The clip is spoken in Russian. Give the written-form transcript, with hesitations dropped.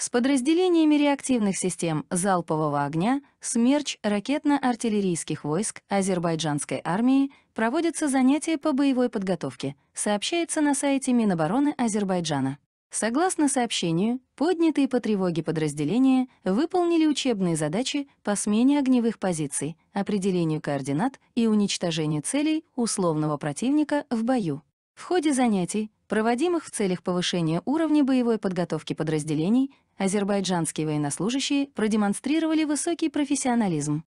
С подразделениями реактивных систем залпового огня «Смерч» ракетно-артиллерийских войск азербайджанской армии проводятся занятия по боевой подготовке, сообщается на сайте Минобороны Азербайджана. Согласно сообщению, поднятые по тревоге подразделения выполнили учебные задачи по смене огневых позиций, определению координат и уничтожению целей условного противника в бою. В ходе занятий, проводимых в целях повышения уровня боевой подготовки подразделений, азербайджанские военнослужащие продемонстрировали высокий профессионализм,